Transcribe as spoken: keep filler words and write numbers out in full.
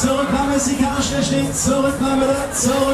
Zurück beim Messikan, schnell stehen, zurück beim Müller, zurück.